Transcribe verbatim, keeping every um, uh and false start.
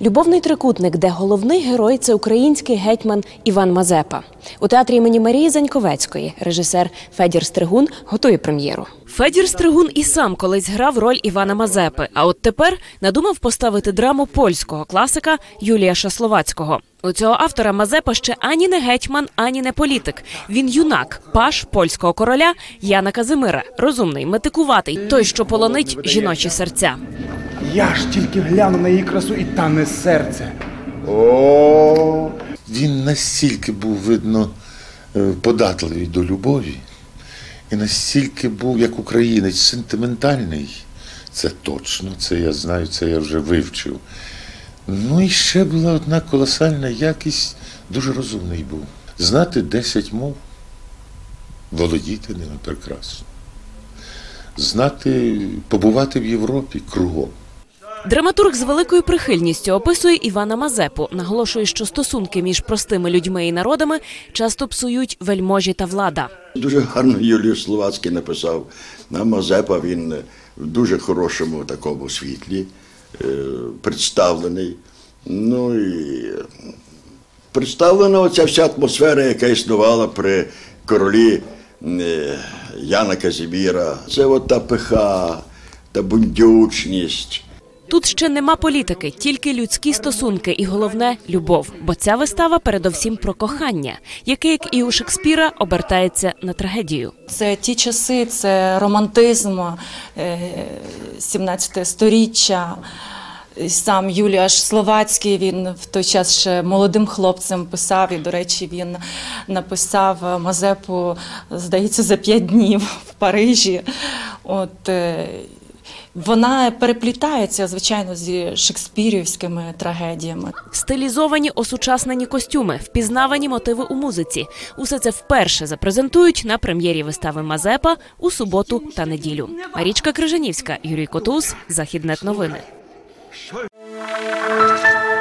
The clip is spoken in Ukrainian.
Любовний трикутник, де головний герой – це український гетьман Іван Мазепа. У театрі імені Марії Заньковецької режисер Федір Стригун готує прем'єру. Федір Стригун і сам колись грав роль Івана Мазепи, а от тепер надумав поставити драму польського класика Юліуша Словацького. У цього автора Мазепа ще ані не гетьман, ані не політик. Він юнак, паж польського короля Яна Казимира. Розумний, метикуватий, той, що полонить жіночі серця. Я ж тільки глянув на її красу, і тане серце. О, він настільки був, видно, податливий до любові. І настільки був, як українець, сентиментальний. Це точно, це я знаю, це я вже вивчив. Ну і ще була одна колосальна якість, дуже розумний був. Знати десять мов, володіти ними прекрасно. Знати, побувати в Європі кругом. Драматург з великою прихильністю описує Івана Мазепу, наголошує, що стосунки між простими людьми і народами часто псують вельможі та влада. Дуже гарно Юліуш Словацький написав на Мазепа, він в дуже хорошому такому світлі представлений. Ну і представлена оця вся атмосфера, яка існувала при королі Яна Казиміра. Це от та пиха, та бундючність. Тут ще нема політики, тільки людські стосунки і, головне, любов. Бо ця вистава передовсім про кохання, яке, як і у Шекспіра, обертається на трагедію. Це ті часи, це романтизм сімнадцятого сторіччя. Сам Юліуш Словацький, він в той час ще молодим хлопцем писав, і, до речі, він написав Мазепу, здається, за п'ять днів в Парижі. От, вона переплітається, звичайно, зі шекспірівськими трагедіями. Стилізовані, осучаснені костюми, впізнавані мотиви у музиці. Усе це вперше запрезентують на прем'єрі вистави Мазепа у суботу та неділю. Марічка Крижанівська, Юрій Котуз, Західнет Новини. Show